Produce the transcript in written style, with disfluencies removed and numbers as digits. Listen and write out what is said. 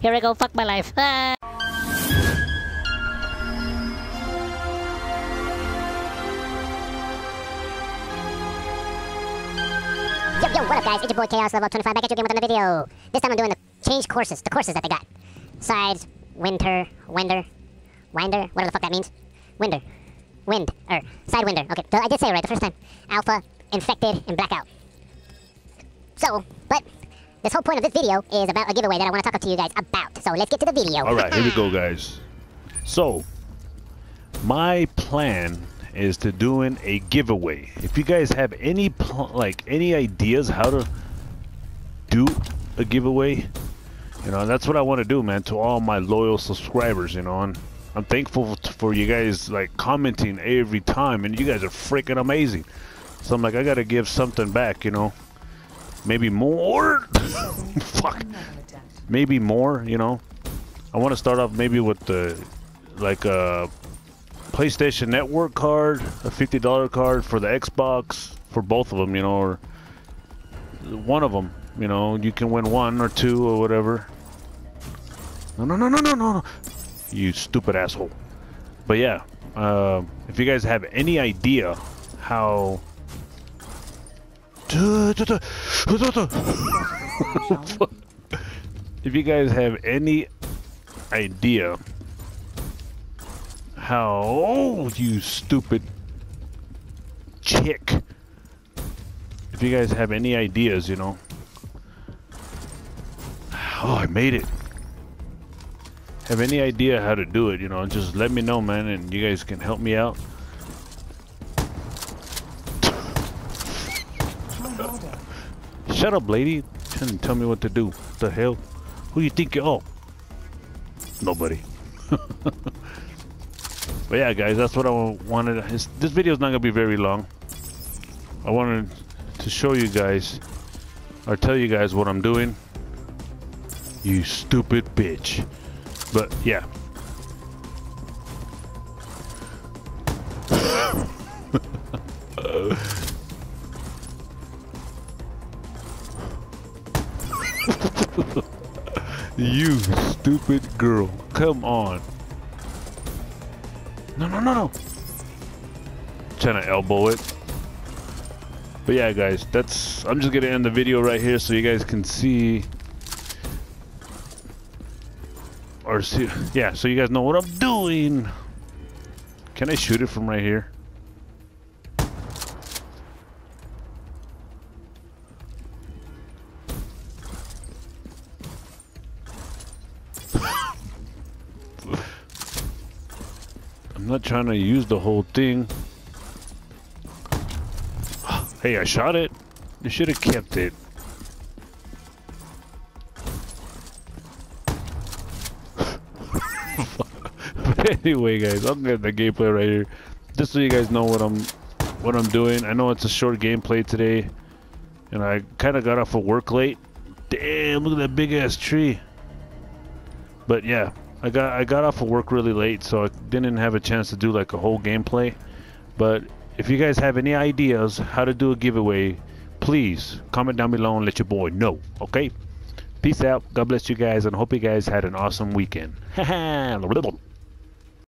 Here I go, fuck my life. Ah. Yo, yo, what up guys? It's your boy Chaos Level 25 back at you again with another video. This time I'm doing the change courses, the courses that they got. Sides, winter, winder, winder, whatever the fuck that means. Winder. Wind, or side winder. Okay, I did say it right the first time. Alpha, infected, and blackout. So, but this whole point of this video is about a giveaway that I want to talk to you guys about. So let's get to the video. Alright, here we go guys. So, my plan is to doing a giveaway. If you guys have any, any ideas how to do a giveaway, you know, that's what I want to do, man, to all my loyal subscribers, you know, and I'm thankful for you guys, like, commenting every time, and you guys are freaking amazing. So I'm like, I gotta give something back, you know. Maybe more? Fuck. Maybe more, you know. I want to start off maybe with the, like, PlayStation Network card, a $50 card for the Xbox, for both of them, you know, or one of them, you know. You can win one or two or whatever. No, no, no, no, no, no, no. You stupid asshole. But yeah, if you guys have any idea how if you guys have any idea how you stupid chick, if you guys have any ideas, you know, oh, I made it. Have any idea how to do it, you know, just let me know, man, and you guys can help me out. Shut up, lady. And tell me what to do. What the hell? Who you think you are? Nobody. But yeah, guys, that's what I wanted. This video is not gonna be very long. I wanted to show you guys, or tell you guys what I'm doing. You stupid bitch. But yeah. You stupid girl. Come on. No, no, no, no. Trying to elbow it. But yeah, guys, that's. I'm just gonna end the video right here so you guys can see. Or see, yeah, so you guys know what I'm doing. Can I shoot it from right here? I'm not trying to use the whole thing. Hey, I shot it. You should have kept it. Anyway, guys, I'm gonna get the gameplay right here, just so you guys know what I'm doing. I know it's a short gameplay today, and I kind of got off of work late. Damn, look at that big ass tree. But yeah, I got off of work really late, so I didn't have a chance to do like a whole gameplay. But if you guys have any ideas how to do a giveaway, please comment down below and let your boy know. Okay, peace out. God bless you guys, and hope you guys had an awesome weekend.